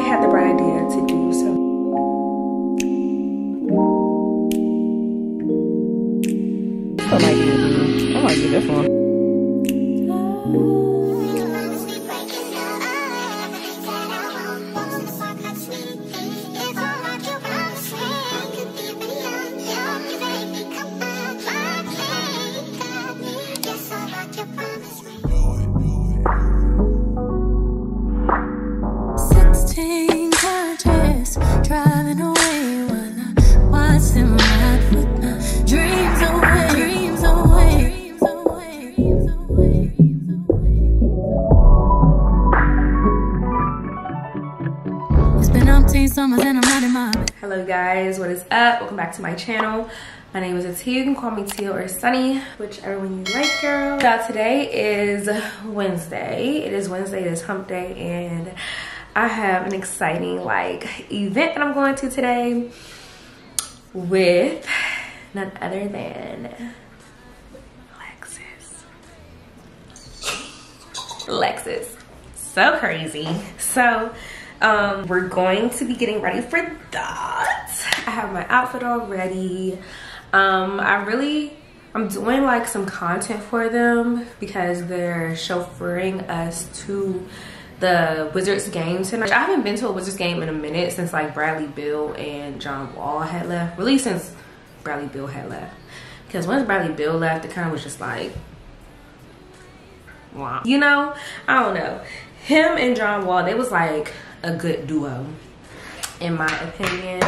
had the bright idea to do so. I like it. I like it. This one. Hello guys, what is up? Welcome back to my channel. My name is Atiya. You can call me Tia or Sunny, whichever one you like, girl. Now today is Wednesday. It is Wednesday, it is hump day, and I have an exciting event that I'm going to today with none other than Lexus. So crazy. So we're going to be getting ready for that. I have my outfit all ready. I'm doing some content for them because they're chauffeuring us to the Wizards game tonight. I haven't been to a Wizards game in a minute, since Bradley Beal and John Wall had left. Really since Bradley Beal had left, because once Bradley Beal left, it kind of was just wow. You know, I don't know. Him and John Wall, they was a good duo in my opinion,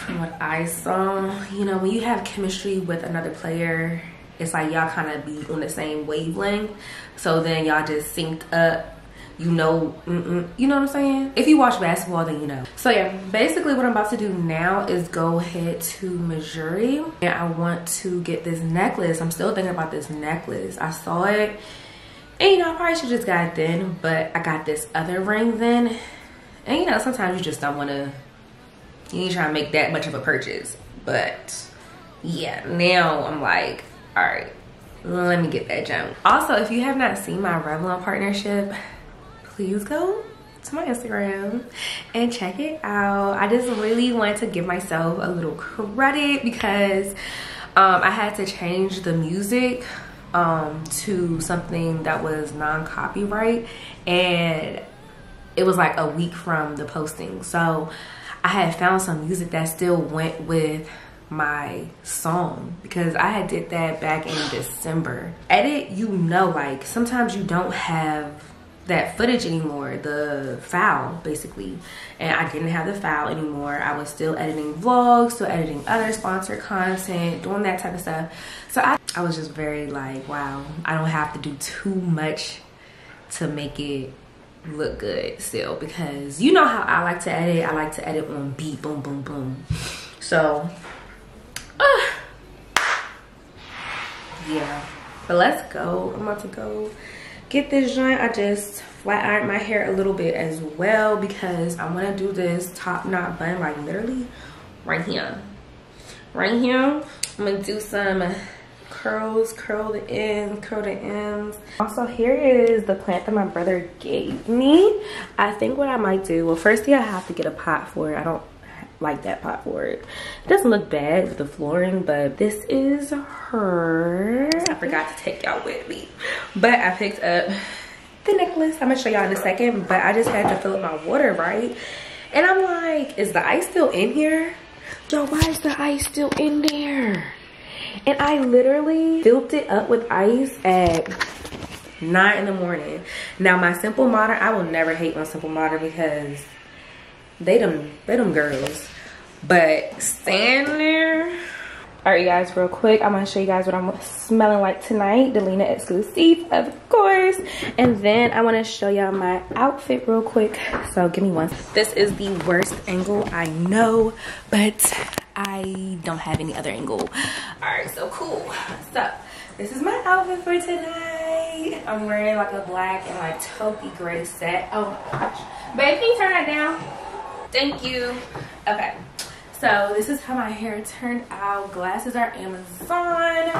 from what I saw. You know, when you have chemistry with another player, it's y'all kind of be on the same wavelength, so then y'all just synced up, you know. You know what I'm saying? If you watch basketball, then you know. So yeah, basically what I'm about to do now is go ahead to Mejuri, and I want to get this necklace. I'm still thinking about this necklace. I saw it, and you know, I probably should just got it then, but I got this other ring then. And you know, sometimes you just don't want to, you ain't trying to make that much of a purchase. But yeah, now I'm all right, let me get that jump. Also, if you have not seen my Revlon partnership, please go to my Instagram and check it out. I just really want to give myself a little credit because I had to change the music to something that was non-copyright, and it was a week from the posting. So I had found some music that still went with my song, because I had did that back in December. Edit, you know, sometimes you don't have that footage anymore, the file basically, and I didn't have the file anymore. I was still editing vlogs, still editing other sponsored content, doing that type of stuff. So I was just very wow, I don't have to do too much to make it look good still, because you know how I like to edit. I like to edit on beat, boom boom boom. So yeah, but let's go. I'm about to go get this joint. I just flat ironed my hair a little bit as well, because I want to do this top knot bun literally right here. Right here. I'm going to do some curls, curl the ends, curl the ends. Also, here is the plant that my brother gave me. I think what I might do, well, firstly I have to get a pot for it. I don't like that pot for it. It doesn't look bad with the flooring, but this is her. I forgot to take y'all with me, but I picked up the necklace. I'm gonna show y'all in a second, but I just had to fill up my water, right? And I'm is the ice still in here? Yo, why is the ice still in there? And I literally filled it up with ice at 9 in the morning. Now my Simple Modern, I will never hate on Simple Modern because they them girls, but stand there. All right, you guys, real quick, I'm gonna show you guys what I'm smelling like tonight. Delina exclusive, of course. And then I want to show y'all my outfit real quick, so give me one. This is the worst angle, I know, but I don't have any other angle. All right, so cool. So this is my outfit for tonight. I'm wearing a black and taupey gray set. Oh my gosh, babe, can you turn that down? Thank you. Okay, so this is how my hair turned out. Glasses are Amazon.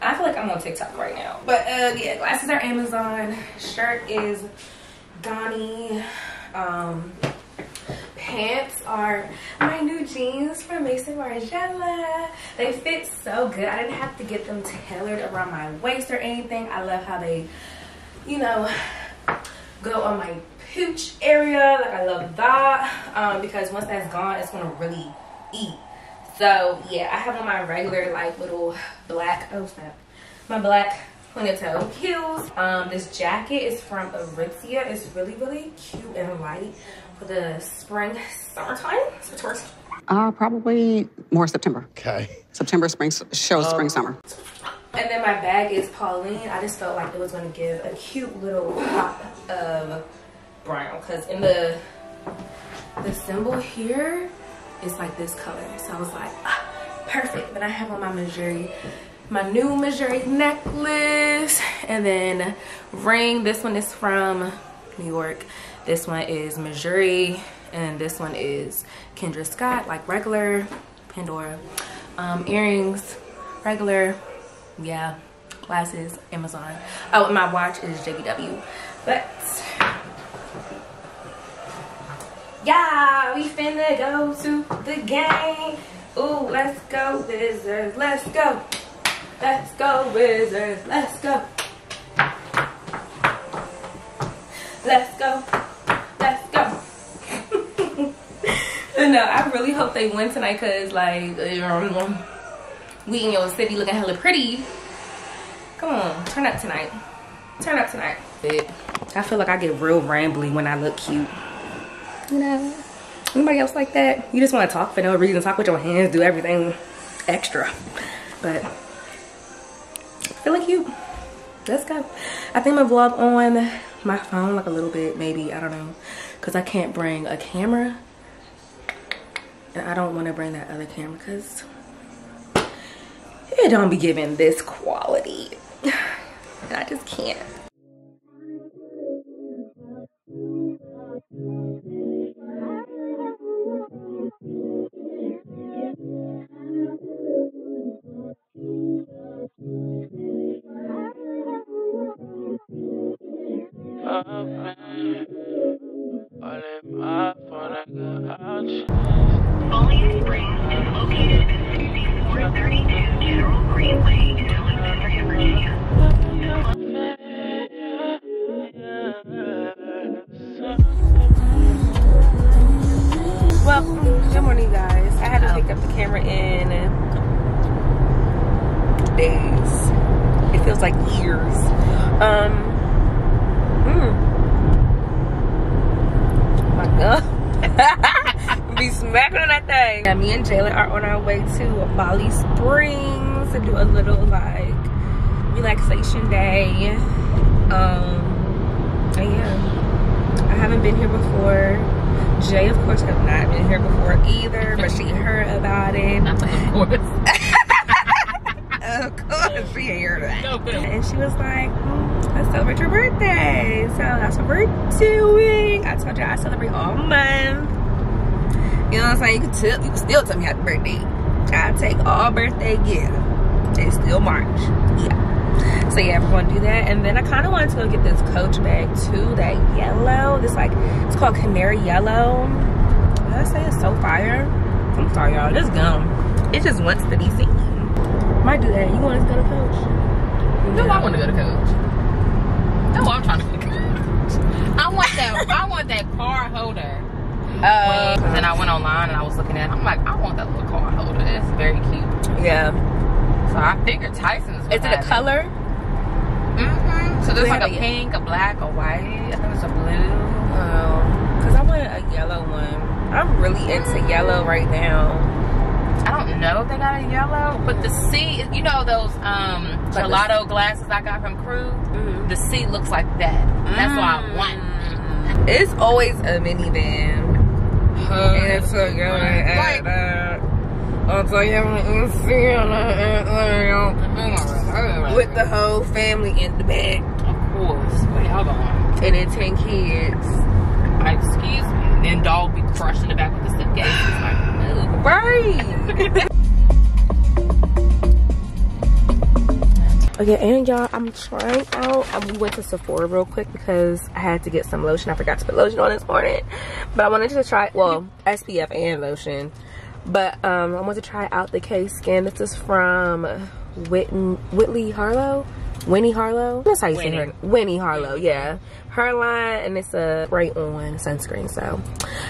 I feel I'm on TikTok right now, but yeah, glasses are Amazon. Shirt is Ganni. pants are my new jeans from Maison Margiela. They fit so good. I didn't have to get them tailored around my waist or anything. I love how they, you know, go on my pooch area. Like, I love that because once that's gone, it's gonna really eat. So yeah, I have on my regular like little black, oh snap, my black pointed toe heels. This jacket is from Aritzia. It's really, really cute and light for the spring, summertime. Probably more September. Okay. September, spring, shows spring, summer. And then my bag is Pauline. I just felt like it was going to give a cute little pop of brown because in the symbol here is like this color. So I was like, ah, perfect. Then I have on my Mejuri, my new Mejuri necklace, and then ring. This one is from New York. This one is Mejuri, and this one is Kendra Scott, like regular Pandora. Earrings, regular. Yeah, glasses, Amazon. Oh, and my watch is JBW. But yeah, we finna go to the game. Ooh, let's go Wizards, let's go. Let's go Wizards, let's go. Let's go, let's go. No, I really hope they win tonight because like, we in your city looking hella pretty. Come on, turn up tonight. Turn up tonight. I feel like I get real rambly when I look cute. You know, anybody else like that? You just want to talk for no reason. Talk with your hands, do everything extra. But feeling cute. Let's go. I think my vlog on my phone like a little bit, maybe. I don't know. Because I can't bring a camera. And I don't want to bring that other camera because it don't be giving this quality. And I just can't. Bali Springs is located at 6432 General Greenway in Alexandria, Virginia. Well, good morning, guys. I had to pick up the camera in days. It feels like years. My God. Be smacking on that thing. Now, me and Jalen are on our way to Bali Springs to do a little like relaxation day. And yeah, I haven't been here before. Jay, of course, have not been here before either, but she heard about it. Not of course. Of course, she heard that. No, and she was like, let's celebrate your birthday. So that's what we're doing. I told you I celebrate all month. You know what I'm saying? You can still tell me happy birthday. I take all birthday gifts. It's still March. Yeah. So yeah, we're going to do that. And then I kind of wanted to go get this Coach bag too. That yellow. This like, it's called Canary Yellow. I say it's so fire. I'm sorry, y'all. This gum, it just wants to be seen. Might do that. You want us to go to Coach? No, I want to go to Coach. No, I'm trying to go to Coach. I want that. I want that card holder. Because then I went online and I was looking at it. I'm like, I want that little card holder. It's very cute. Yeah. So I figured Tyson's. Is it a color? Mm-hmm. So there's like a pink, a black, a white. I think it's a blue. Because I wanted a yellow one. I'm really into yellow right now. I don't know if they got a yellow, but the C, you know those gelato glasses I got from Crew? Mm-hmm. The C looks like that. That's what I want. It's always a minivan. It's a like, with the whole family in the back. Of course. Where y'all going? And then 10 kids. Excuse me. And dog be crushed in the back with the suitcase. Like, right. Okay, and y'all, I'm trying out. We went to Sephora real quick because I had to get some lotion. I forgot to put lotion on this morning, but I wanted to try, well, SPF and lotion. But I want to try out the K-Skin. This is from Winnie Harlow. That's how you say her. Winnie Harlow, yeah. Her line, and it's a spray on sunscreen. So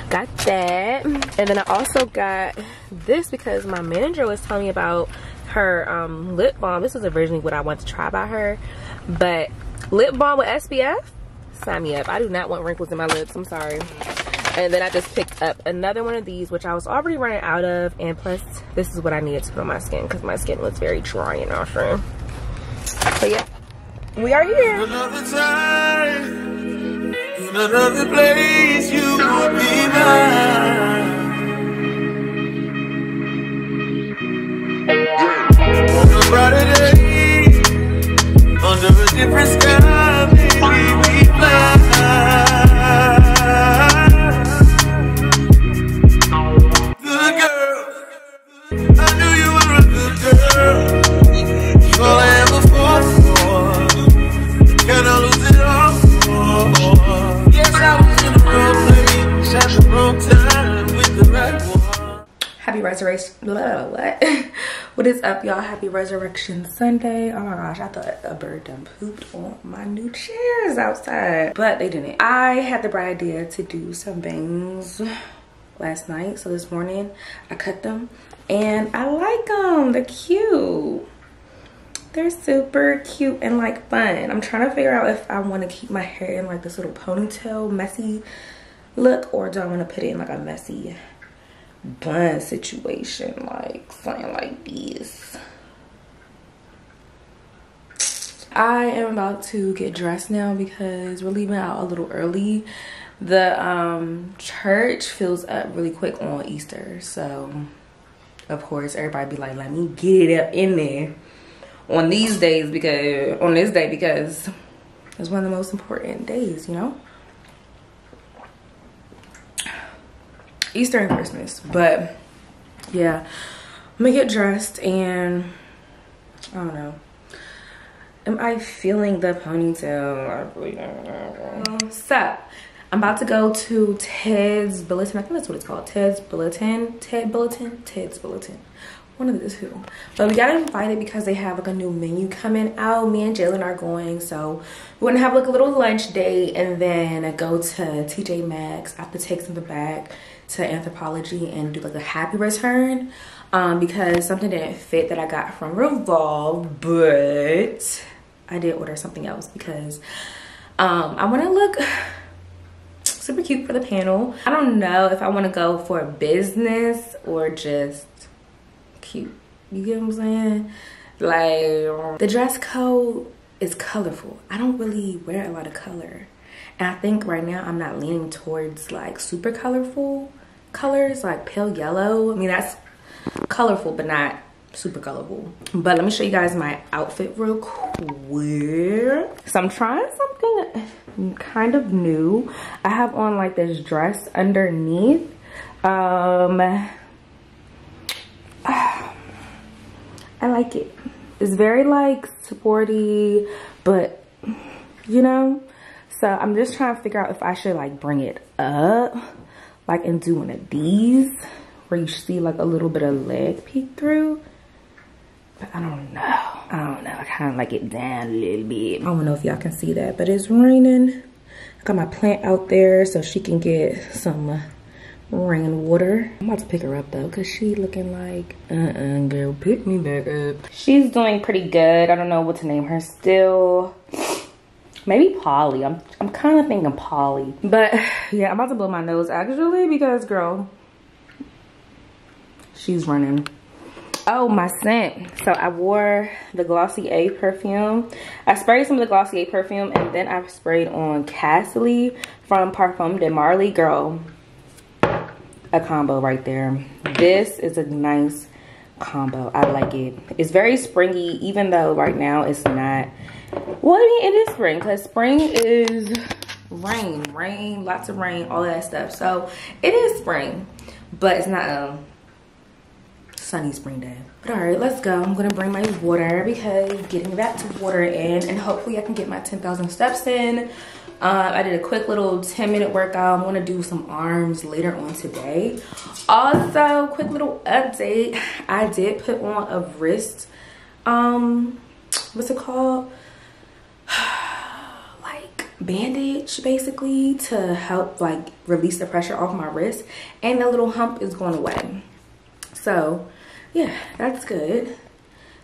got that. And then I also got this because my manager was telling me about her lip balm. This was originally what I wanted to try by her. But lip balm with SPF? Sign me up. I do not want wrinkles in my lips. I'm sorry. And then I just picked up another one of these, which I was already running out of. And plus, this is what I needed to put on my skin because my skin was very dry and all that. So yeah, we are here. Another time, in another place, you would be mine. On a brighter day, under a different sky, maybe we fly. Good girl, I knew you were a good girl. You're all I ever fought for. Can I lose it all? Oh. Yes, I was in the wrong place at the wrong time with the right one. Happy resurrection. What? What is up, y'all? Happy Resurrection Sunday. Oh my gosh, I thought a bird done pooped on my new chairs outside, but they didn't. I had the bright idea to do some bangs last night, so this morning I cut them and I like them. They're cute. They're super cute and like fun. I'm trying to figure out if I want to keep my hair in like this little ponytail messy look, or do I want to put it in like a messy bun situation, like something like this. I am about to get dressed now because we're leaving out a little early. The church fills up really quick on Easter, so of course everybody be like, let me get it up in there on these days, because on this day, because it's one of the most important days, you know, Easter and Christmas. But yeah, I'm gonna get dressed and I don't know, am I feeling the ponytail? I really don't know. So I'm about to go to Ted's Bulletin. I think that's what it's called. Ted's Bulletin. One of the two. But we got invited because they have like a new menu coming out. Me and Jalen are going, so we're gonna have like a little lunch date and then go to TJ Maxx. I have to take something back to Anthropologie and do like a happy return because something didn't fit that I got from Revolve, but I did order something else because I want to look super cute for the panel. I don't know if I want to go for business or just cute. You get what I'm saying? Like, the dress code is colorful. I don't really wear a lot of color, and I think right now I'm not leaning towards like super colorful colors, like pale yellow. I mean, that's colorful but not super colorful. But let me show you guys my outfit real quick. So I'm trying something kind of new. I have on like this dress underneath. I like it. It's very like sporty, but you know, so I'm just trying to figure out if I should like bring it up like and do one of these where you see like a little bit of leg peek through. But I don't know, I kind of like it down a little bit. I don't know if y'all can see that, but it's raining. I got my plant out there so she can get some rain water. I'm about to pick her up though, cause she looking like, girl, pick me back up. She's doing pretty good. I don't know what to name her still. Maybe Polly. I'm kind of thinking Polly. But yeah, I'm about to blow my nose actually because girl, she's running. Oh, my scent. So I wore the Glossier perfume. I sprayed some of the Glossier perfume and then I sprayed on Cassili from Parfums de Marley. Girl, a combo right there. This is a nice combo. I like it. It's very springy, even though right now it's not. Well, I mean, it is spring because spring is rain, lots of rain, all that stuff. So it is spring, but it's not a sunny spring day. But all right, let's go. I'm gonna bring my water because getting that water in, and hopefully I can get my 10,000 steps in. I did a quick little 10-minute workout. I'm gonna do some arms later on today. Also, quick little update. I did put on a wrist, what's it called? Like bandage, basically, to help like release the pressure off my wrist. And the little hump is going away. So yeah, that's good.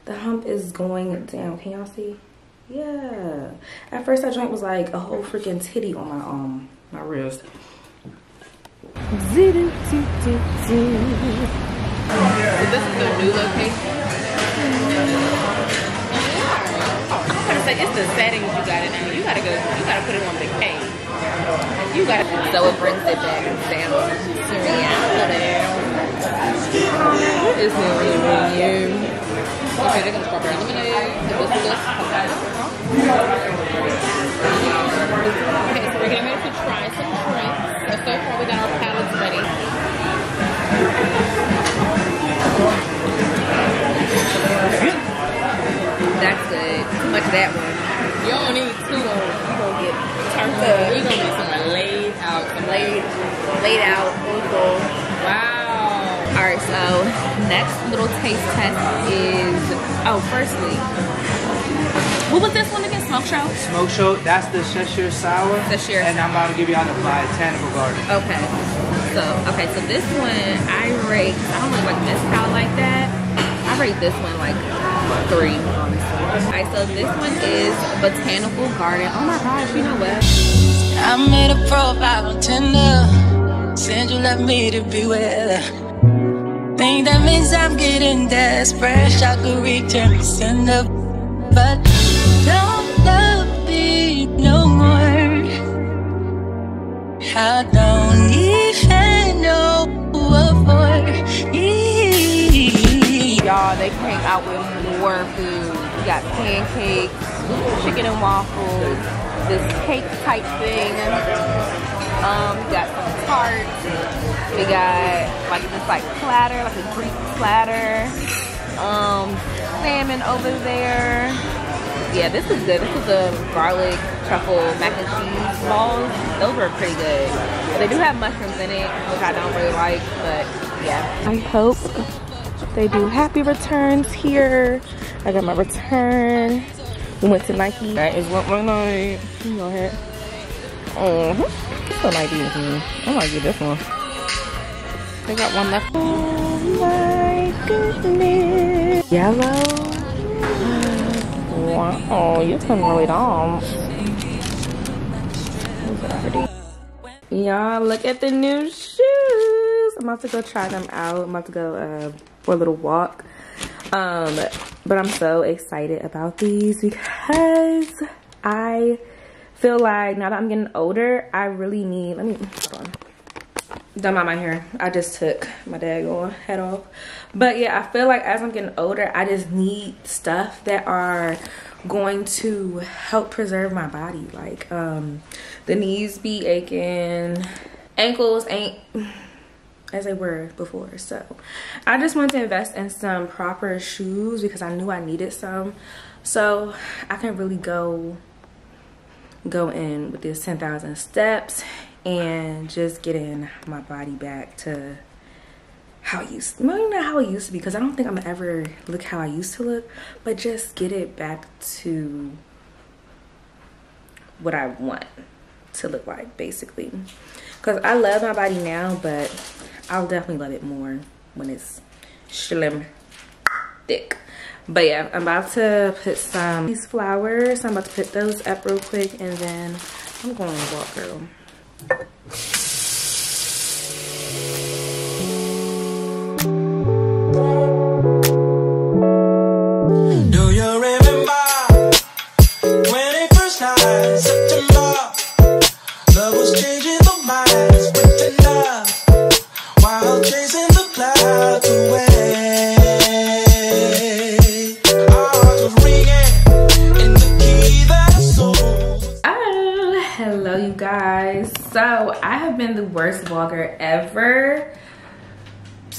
The hump is going down. Can y'all see? Yeah, at first that joint was like a whole freaking titty on my wrist. This is the new location. I'm gonna say it's the settings you got it in. You gotta put it on big cake. You gotta. So it brings it back and down to reality. It's really weird. Okay, they're gonna strawberry lemonade. Okay, so we're getting ready to try some drinks. So, so far we got our palettes ready. That's good. Too much of that one. You don't need two of them. You gonna get turned up. We gonna get some laid out. Laid out. Wow. Alright, so next little taste test is, oh, firstly, what was this one again? Smoke Show? Smoke Show, that's the Cheshire Sour. The Cheshire Sour. And I'm about to give you all the Botanical Garden. Okay. So this one, I rate, I don't really like this palette like that. I rate this one like 3, honestly. Alright, so this one is Botanical Garden. Oh my gosh, you know what? I made a profile on Tinder. Said you left me to be with. Think that means I'm getting desperate. I could return to sender, but don't love me no more. I don't even know what for. Y'all, they came out with more food. We got pancakes, chicken and waffles, this cake type thing. We got some tarts. We got like this like platter, like a Greek platter. Salmon over there. Yeah, this is good. This is the garlic truffle mac and cheese balls. Those were pretty good. They do have mushrooms in it, which I don't really like, but yeah. I hope they do happy returns here. I got my return. We went to Nike. That is what my night. You know it. It's a Nike with me. I might get this one. I got one left. Oh my goodness. Yellow. Wow, you can really dumb. Y'all, look at the new shoes. I'm about to go try them out. I'm about to go for a little walk. But I'm so excited about these because I feel like now that I'm getting older, I really need, let me, hold on. Done my hair. I just took my daggone head off. But yeah, I feel like as I'm getting older, I just need stuff that are going to help preserve my body. Like the knees be aching, ankles ain't as they were before. So I just wanted to invest in some proper shoes because I knew I needed some. So I can really go in with this 10,000 steps. And just getting my body back to how it used to, well, not how it used to be, because I don't think I'm gonna ever look how I used to look, but just get it back to what I want to look like, basically. Because I love my body now, but I'll definitely love it more when it's slim, thick. But yeah, I'm about to put some these flowers. I'm about to put those up real quick, and then I'm going to walk through.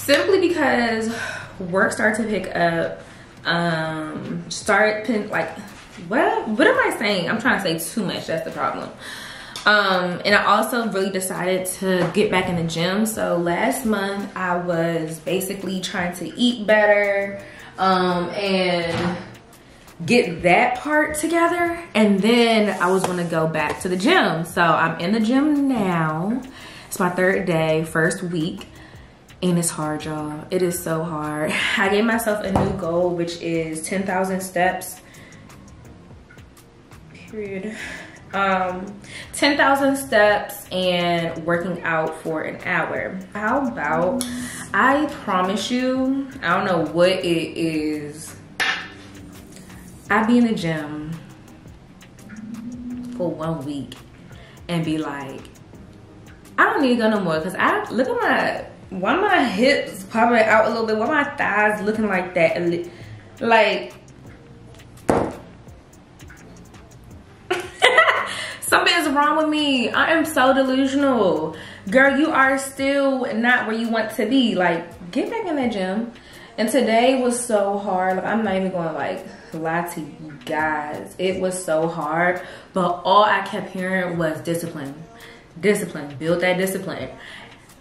simply because work started to pick up. I'm trying to say too much. That's the problem. And I also really decided to get back in the gym. So last month I was basically trying to eat better and get that part together. And then I was going to go back to the gym. So I'm in the gym now. It's my third day, first week. And it's hard, y'all. It is so hard. I gave myself a new goal, which is 10,000 steps. Period. 10,000 steps and working out for an hour. How about, I promise you, I don't know what it is. I be in the gym for 1 week and be like, I don't need to go no more, because I look at my, why my hips popping out a little bit? Why my thighs looking like that? Like, something is wrong with me. I am so delusional. Girl, you are still not where you want to be. Like, get back in that gym. And today was so hard. Like, I'm not even going to like lie to you guys. It was so hard. But all I kept hearing was discipline. Discipline. Build that discipline.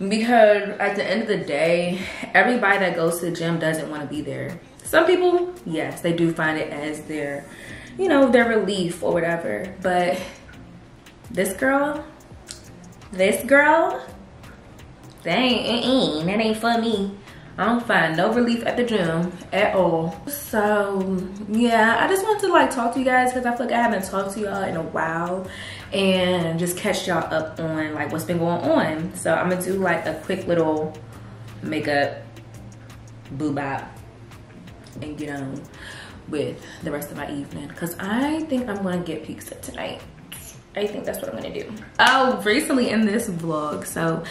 Because at the end of the day, everybody that goes to the gym doesn't want to be there. Some people, yes, they do find it as their, you know, their relief or whatever. But this girl, that ain't for me. I don't find no relief at the gym at all. So yeah, I just wanted to like talk to you guys, because I feel like I haven't talked to y'all in a while, and just catch y'all up on like what's been going on. So I'm gonna do like a quick little makeup boo bop and get on with the rest of my evening, because I think I'm gonna get pizza tonight. I think that's what I'm gonna do. Oh, recently in this vlog, so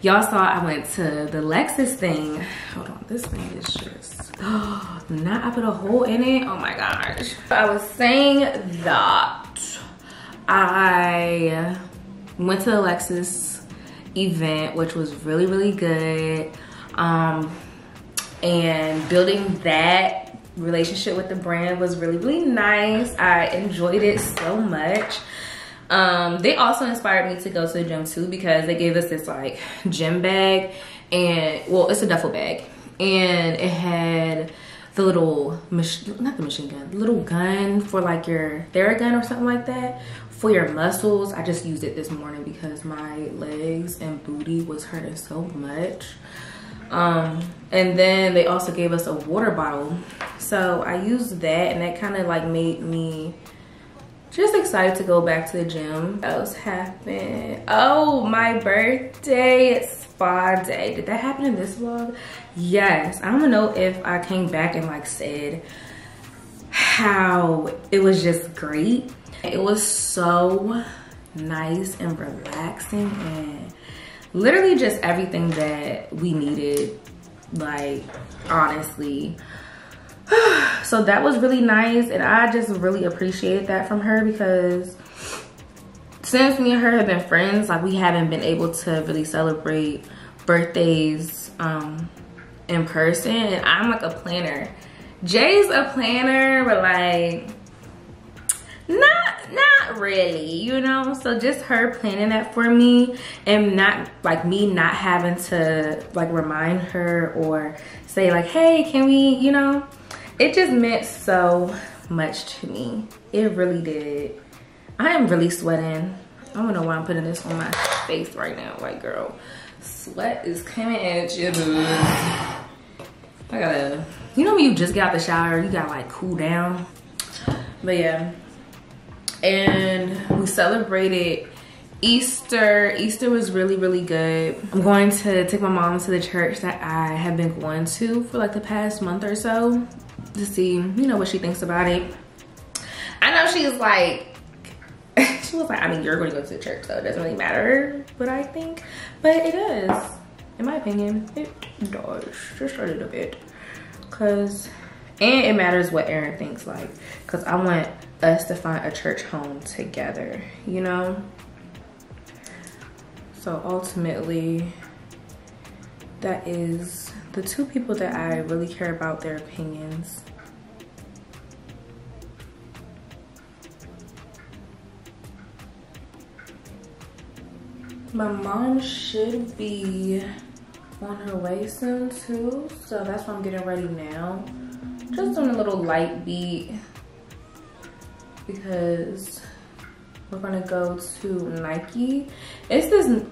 y'all saw I went to the Lexus thing. Hold on, this thing is just, oh, now I put a hole in it. Oh my gosh. I was saying that I went to the Lexus event, which was really, really good. And building that relationship with the brand was really, really nice. I enjoyed it so much. They also inspired me to go to the gym too, because they gave us this like gym bag, and well, it's a duffel bag, and it had the little little gun for like your Theragun or something like that for your muscles. I just used it this morning because my legs and booty was hurting so much. And then they also gave us a water bottle, so I used that, and that kind of like made me just excited to go back to the gym. What else happened? Oh, my birthday, it's spa day. Did that happen in this vlog? Yes. I don't know if I came back and like said how it was just great. It was so nice and relaxing, and literally just everything that we needed, like honestly. So that was really nice, and I just really appreciated that from her, because since me and her have been friends, like we haven't been able to really celebrate birthdays in person. And I'm like a planner. Jay's a planner, but like not really, you know. So just her planning that for me, and not like me not having to like remind her or say like, hey, can we, you know. It just meant so much to me. It really did. I am really sweating. I don't know why I'm putting this on my face right now. Like, girl, sweat is coming at you. I gotta, you know when you just get out the shower, you gotta like cool down. But yeah. And we celebrated Easter. Easter was really, really good. I'm going to take my mom to the church that I have been going to for like the past month or so, to see, you know, what she thinks about it. I know she's like, she was like, I mean, you're going to go to the church, so it doesn't really matter what I think. But it does, in my opinion. It does, just a little bit. Cause, and it matters what Erin thinks, like, cause I want us to find a church home together, you know? So ultimately, That is the two people that I really care about their opinions. My mom should be on her way soon too, so that's why I'm getting ready now. Just doing a little light beat because we're gonna go to Nike. It's this,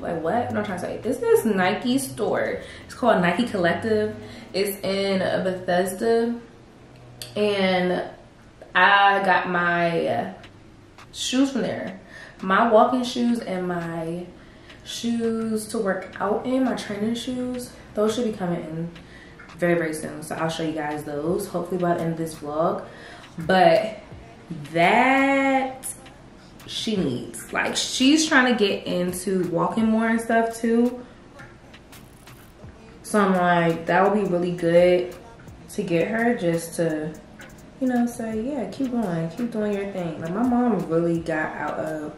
like what? No, I'm trying to say. This is Nike store. It's called Nike Collective. It's in Bethesda. And I got my shoes from there. My walking shoes and my shoes to work out in, my training shoes, those should be coming in very, very soon. So I'll show you guys those, hopefully by the end of this vlog. But that she needs. Like, she's trying to get into walking more and stuff too. So I'm like, that would be really good to get her just to, you know, say, yeah, keep going, keep doing your thing. Like, my mom really got out of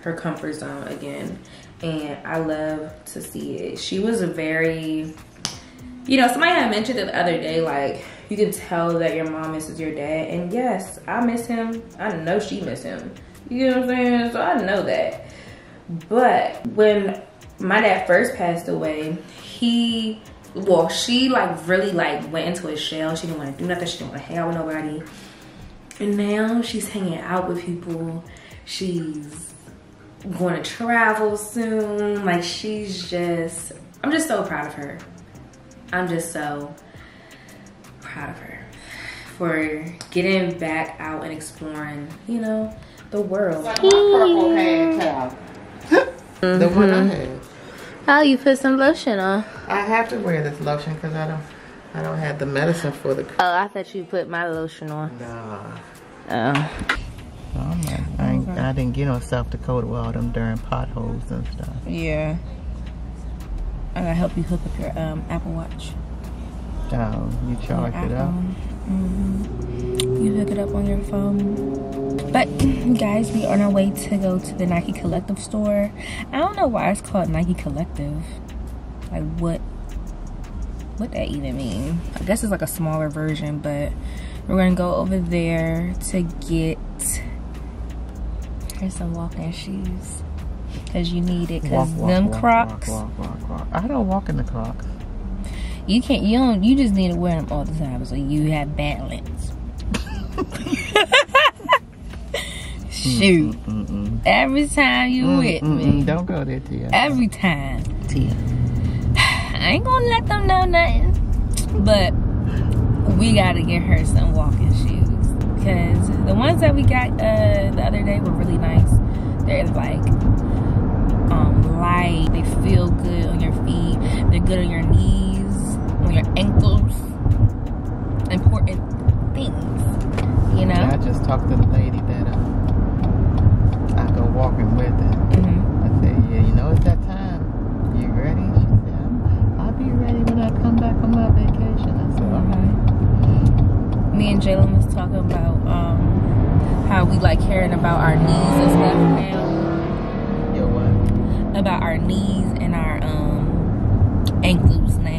her comfort zone again, and I love to see it. She was a very, you know, somebody had mentioned it the other day, like, you can tell that your mom misses your dad, and yes, I miss him. I know she misses him. You know what I'm saying? So I know that. But when my dad first passed away, he, well, she like really like went into a shell. She didn't want to do nothing. She didn't want to hang out with nobody. And now she's hanging out with people. She's going to travel soon. Like, she's just, I'm just so proud of her. I'm just so proud of her for getting back out and exploring, you know, the world. Like my purple hand towel. The one I had. Oh, you put some lotion on. I have to wear this lotion because I don't have the medicine for the. Oh, I thought you put my lotion on. Nah. Oh. I didn't get on South Dakota with all them darn potholes and stuff. Yeah. I gotta help you hook up your Apple Watch. Oh, you charge it up? Mm-hmm. You hook it up on your phone. But guys, we are on our way to go to the Nike Collective store. I don't know why it's called Nike Collective. Like, what that even mean? I guess it's like a smaller version, but we're gonna go over there to get her some walking shoes. Cause you need it, cause Crocs. Walk. I don't walk in the Crocs. You can't, you just need to wear them all the time so you have balance. Shoot. Every time you with me. Don't go there, Tia. Every time. Tia. I ain't gonna let them know nothing. But we gotta get her some walking shoes. Cause the ones that we got the other day were really nice. They're like light, they feel good on your feet, they're good on your knees. On your ankles, important things, you know. Yeah, I just talked to the lady that I go walking with her. I said, yeah, you know, it's that time. You ready? She said, I'll be ready when I come back from my vacation. I said, okay. Me and Jalen was talking about how we like caring about our knees and stuff now. Yo, what? About our knees and our ankles now.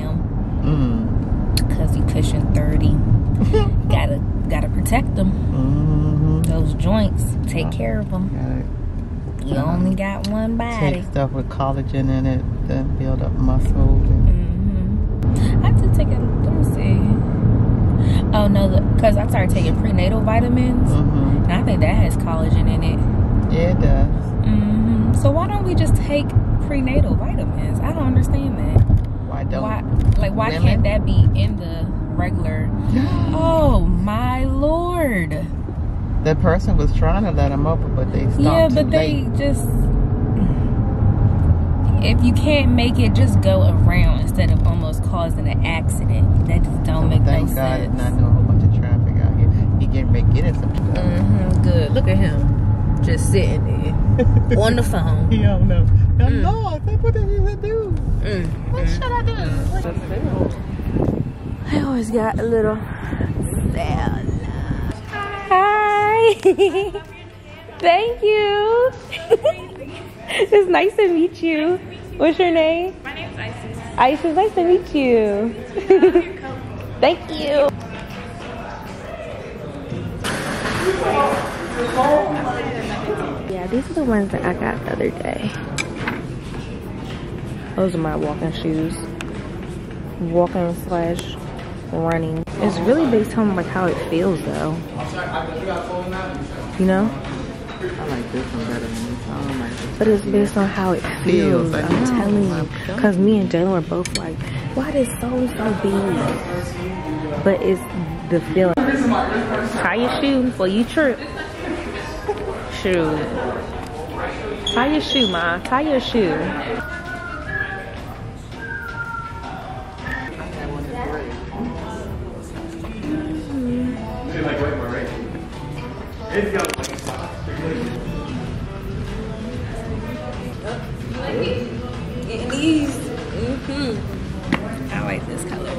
Because you pushing 30, gotta protect them. Those joints, take care of them. You only got one body. Take stuff with collagen in it, then build up muscle. I have to take a, let me see. Oh no, because I started taking prenatal vitamins, and I think that has collagen in it. Yeah, it does. So why don't we just take prenatal vitamins? I don't understand that. Why can't that be in the regular? Oh my lord! The person was trying to let them up, but they stopped. Yeah, but they just—if you can't make it, just go around instead of almost causing an accident. That just don't make no sense. Thank God, it's not doing a whole bunch of traffic out here. He getting ready to get in some stuff. Good. Look at him, just sitting there on the phone. He don't know. Lord, what did he do? What should I do? I always got a little sad. Hi. Thank you. It's nice to meet you. What's your name? My name's Isis. Ice, it's nice to meet you. Thank you. Yeah, these are the ones that I got the other day. Those are my walking shoes. Walking / running. It's really based on like how it feels though. You know? I like this one better than this. I don't like this. But it's based on how it feels. I'm telling you. Because me and Jalen were both like, why this sole so big? But it's the feeling. Tie your shoe before you trip. Shoe. Tie your shoe, Ma. Tie your shoe. I like this color.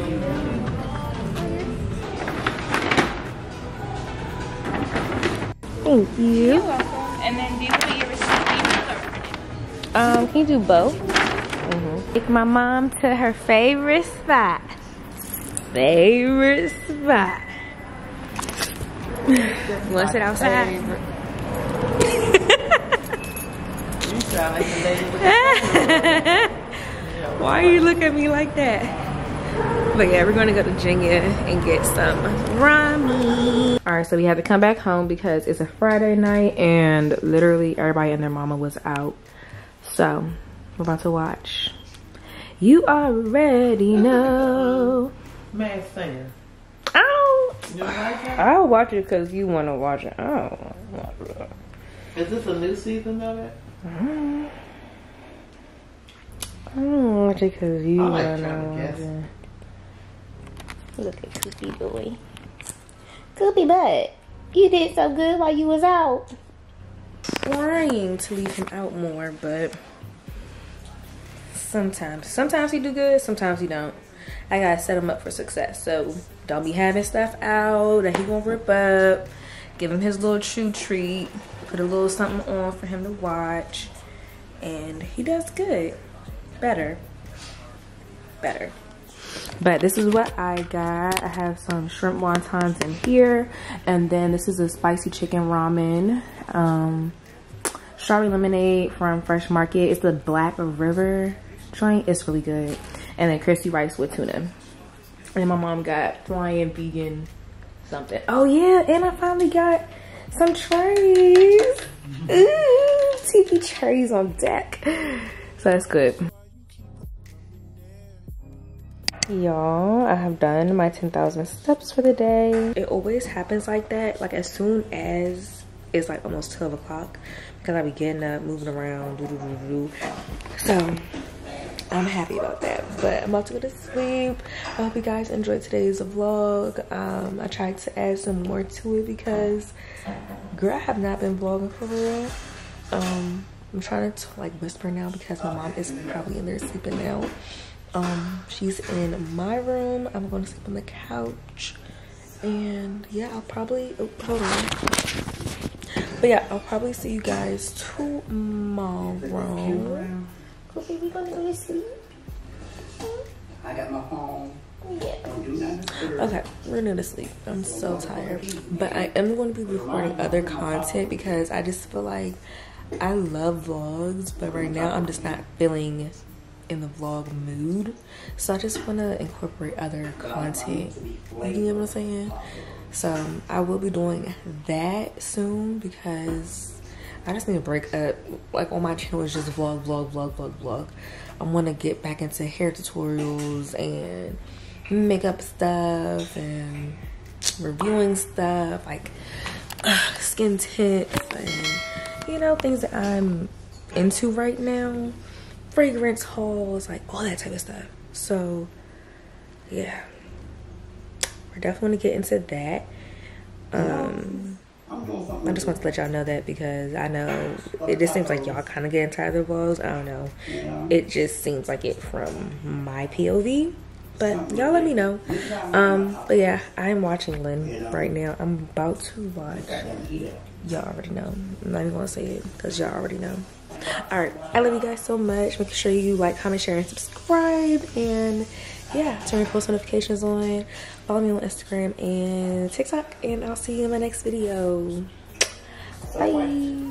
Thank you. You're welcome. And then do you want your receipt? Can you do both? Mm-hmm. Take my mom to her favorite spot. Favorite spot. You want to sit outside? You sound like the lady with the why are you looking at me like that? But yeah, we're gonna go to Jinya and get some ramen. All right, so we had to come back home because it's a Friday night and literally everybody and their mama was out. So we're about to watch. You already know. Mad singer. Oh. You like that? I'll watch it because you want to watch it. Oh. Is this a new season of it? Mm-hmm. I don't watch it because you like know. Look at Koopy boy. Koopy butt. You did so good while you was out. Trying to leave him out more, but sometimes he do good, sometimes he don't. I gotta set him up for success. So don't be having stuff out that he gonna rip up. Give him his little chew treat. Put a little something on for him to watch, and he does good. better But this is what I got. I have some shrimp wontons in here, and then this is a spicy chicken ramen, strawberry lemonade from Fresh Market. It's the Black River joint. It's really good. And then crispy rice with tuna. And my mom got flying vegan something. Oh yeah, and I finally got some trays. Ooh, TV trays on deck. So that's good. Y'all, I have done my 10,000 steps for the day. It always happens like that. Like as soon as it's like almost 12 o'clock, because I be getting up, moving around, doo-doo-doo-doo. So I'm happy about that, but I'm about to go to sleep. I hope you guys enjoyed today's vlog. I tried to add some more to it because girl, I have not been vlogging for real. I'm trying to like whisper now because my mom is probably in there sleeping now. She's in my room. I'm going to sleep on the couch. And yeah, I'll probably, oh, hold on. But yeah, I'll probably see you guys tomorrow. Okay, we gonna go to sleep. I got my phone. Yeah. Okay, we're gonna sleep. I'm so tired. But I am going to be recording other content because I just feel like I love vlogs, but right now I'm just not feeling in the vlog mood. So I just want to incorporate other content. You know what I'm saying? So I will be doing that soon because I just need to break up. Like on my channel is just vlog. I want to get back into hair tutorials and makeup stuff and reviewing stuff like skin tints and, you know, things that I'm into right now, fragrance hauls, like all that type of stuff. So yeah, we're definitely gonna get into that. I just want to let y'all know that because I know it just seems like y'all kind of getting tired of the vlogs. I don't know, it just seems like it from my POV, but y'all let me know. But yeah, I'm watching Lynn right now. I'm about to watch, y'all already know, I'm not even gonna say it because y'all already know. All right, I love you guys so much. Make sure you like, comment, share, and subscribe. And yeah, turn your post notifications on. Follow me on Instagram and TikTok. And I'll see you in my next video. Bye.